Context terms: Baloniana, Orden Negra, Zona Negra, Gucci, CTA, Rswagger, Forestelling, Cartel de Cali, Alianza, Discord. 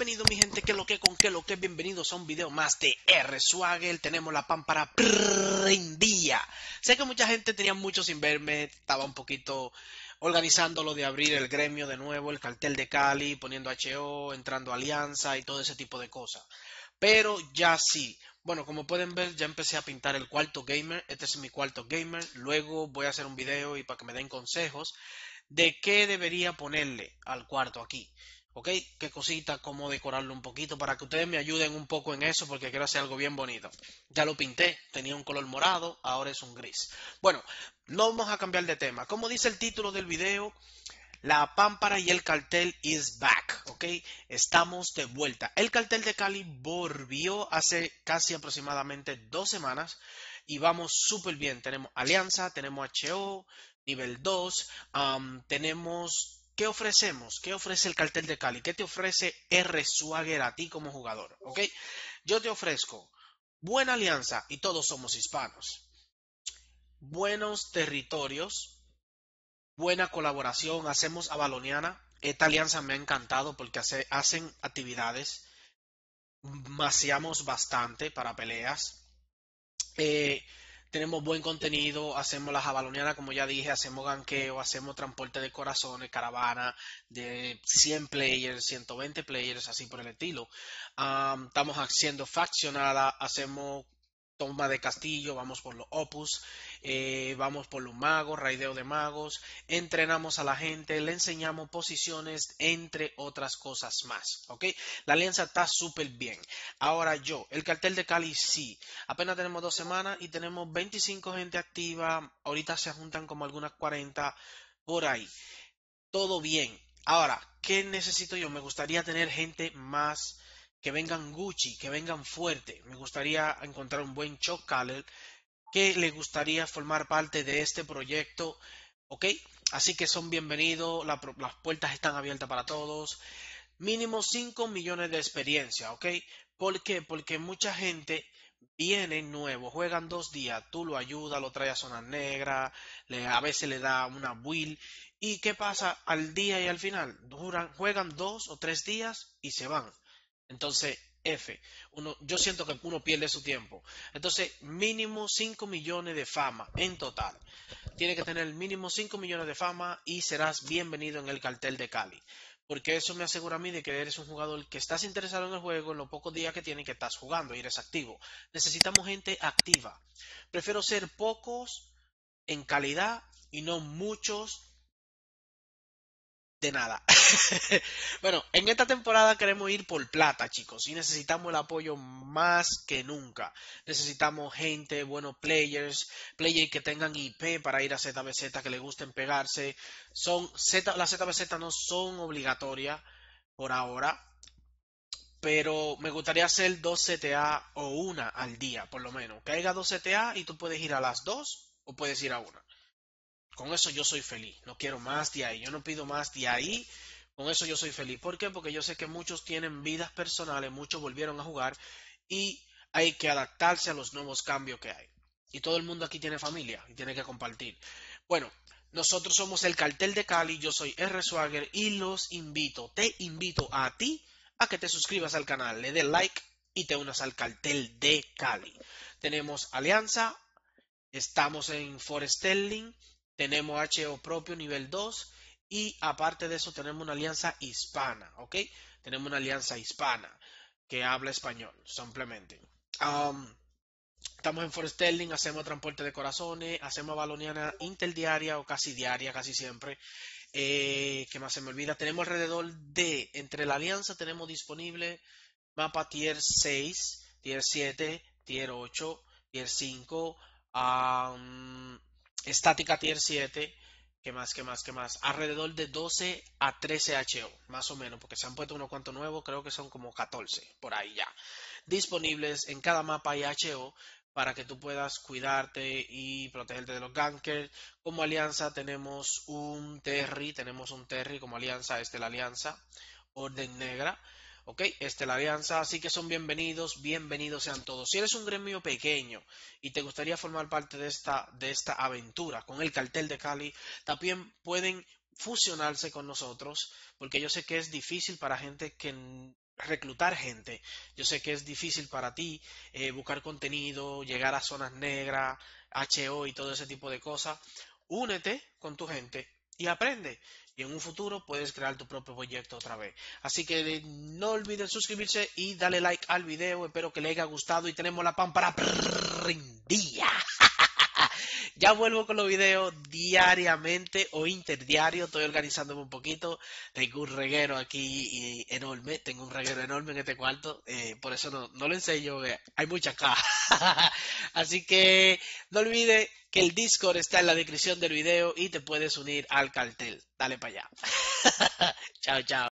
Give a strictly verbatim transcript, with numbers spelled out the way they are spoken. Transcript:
Bienvenido mi gente, que lo que con que lo que, bienvenidos a un video más de Rswagger. Tenemos la pámpara prendía. Sé que mucha gente tenía mucho sin verme, estaba un poquito organizando lo de abrir el gremio de nuevo, el cartel de Cali, poniendo H O, entrando a Alianza y todo ese tipo de cosas. Pero ya sí, bueno, como pueden ver ya empecé a pintar el cuarto gamer, este es mi cuarto gamer. Luego voy a hacer un video y para que me den consejos de qué debería ponerle al cuarto aquí. ¿Ok? Qué cosita, cómo decorarlo un poquito para que ustedes me ayuden un poco en eso porque quiero hacer algo bien bonito. Ya lo pinté, tenía un color morado, ahora es un gris. Bueno, no vamos a cambiar de tema. Como dice el título del video, la pámpara y el cartel is back. ¿Ok? Estamos de vuelta. El cartel de Cali volvió hace casi aproximadamente dos semanas y vamos súper bien. Tenemos Alianza, tenemos H O, nivel dos, um, tenemos... ¿Qué ofrecemos? ¿Qué ofrece el cartel de Cali? ¿Qué te ofrece Rswagger a ti como jugador? ¿Ok? Yo te ofrezco buena alianza y todos somos hispanos. Buenos territorios. Buena colaboración. Hacemos a Baloniana. Esta alianza me ha encantado porque hace, hacen actividades. Maseamos bastante para peleas. Eh... Tenemos buen contenido, hacemos la jabaloniana, como ya dije, hacemos ganqueo, hacemos transporte de corazones, caravana de cien players, ciento veinte players, así por el estilo. Um, estamos haciendo faccionada, hacemos toma de castillo, vamos por los opus, eh, vamos por los magos, raideo de magos, entrenamos a la gente, le enseñamos posiciones, entre otras cosas más. ¿Ok? La alianza está súper bien. Ahora yo, el cartel de Cali sí, apenas tenemos dos semanas y tenemos veinticinco gente activa, ahorita se juntan como algunas cuarenta por ahí. Todo bien. Ahora, ¿qué necesito yo? Me gustaría tener gente más... que vengan Gucci, que vengan fuerte. Me gustaría encontrar un buen shock caller que le gustaría formar parte de este proyecto. ¿Ok? Así que son bienvenidos. La, las puertas están abiertas para todos. Mínimo cinco millones de experiencia. ¿Ok? ¿Por qué? Porque mucha gente viene nuevo, juegan dos días. Tú lo ayudas, lo traes a Zona Negra. Le, a veces le da una build. ¿Y qué pasa al día y al final? Juran, juegan dos o tres días y se van. Entonces, F, uno, yo siento que uno pierde su tiempo. Entonces, mínimo cinco millones de fama en total. Tiene que tener mínimo cinco millones de fama y serás bienvenido en el cartel de Cali. Porque eso me asegura a mí de que eres un jugador que estás interesado en el juego en los pocos días que tienen que estás jugando y eres activo. Necesitamos gente activa. Prefiero ser pocos en calidad y no muchos de nada. Bueno, en esta temporada queremos ir por plata, chicos, y necesitamos el apoyo más que nunca. Necesitamos gente, buenos players, players que tengan I P para ir a Z B Z, que les gusten pegarse. Son Z, las Z B Z no son obligatorias por ahora, pero me gustaría hacer dos C T A o una al día, por lo menos. Que haya dos C T A y tú puedes ir a las dos o puedes ir a una. Con eso yo soy feliz, no quiero más de ahí, yo no pido más de ahí, con eso yo soy feliz. ¿Por qué? Porque yo sé que muchos tienen vidas personales, muchos volvieron a jugar y hay que adaptarse a los nuevos cambios que hay. Y todo el mundo aquí tiene familia y tiene que compartir. Bueno, nosotros somos el cartel de Cali, yo soy Rswagger y los invito, te invito a ti a que te suscribas al canal, le des like y te unas al cartel de Cali. Tenemos Alianza, estamos en Forestelling. Tenemos H O propio, nivel dos. Y aparte de eso, tenemos una alianza hispana, ¿ok? Tenemos una alianza hispana que habla español, simplemente. Um, estamos en Forestelling, hacemos transporte de corazones, hacemos baloniana interdiaria o casi diaria, casi siempre. Eh, ¿Qué más se me olvida? Tenemos alrededor de, entre la alianza tenemos disponible mapa tier seis, tier siete, tier ocho, tier cinco, um, estática tier siete, que más, que más, que más, alrededor de doce a trece H O, más o menos, porque se han puesto unos cuantos nuevos, creo que son como catorce, por ahí ya, disponibles en cada mapa y H O, para que tú puedas cuidarte y protegerte de los gankers. Como alianza tenemos un terry, tenemos un terry como alianza, este la alianza, Orden Negra. Ok, esta es la alianza, así que son bienvenidos, bienvenidos sean todos. Si eres un gremio pequeño y te gustaría formar parte de esta, de esta aventura con el cartel de Cali, también pueden fusionarse con nosotros, porque yo sé que es difícil para gente que reclutar gente. Yo sé que es difícil para ti eh, buscar contenido, llegar a zonas negras, H O y todo ese tipo de cosas. Únete con tu gente y aprende. Y en un futuro puedes crear tu propio proyecto otra vez. Así que no olviden suscribirse y darle like al video. Espero que les haya gustado y tenemos la pámpara prendida. Ya vuelvo con los videos diariamente o interdiario. Estoy organizándome un poquito. Tengo un reguero aquí y enorme. Tengo un reguero enorme en este cuarto. Eh, por eso no, no lo enseño. Eh. Hay muchas cajas. Así que no olvides que el Discord está en la descripción del video y te puedes unir al cartel. Dale para allá. Chao, chao.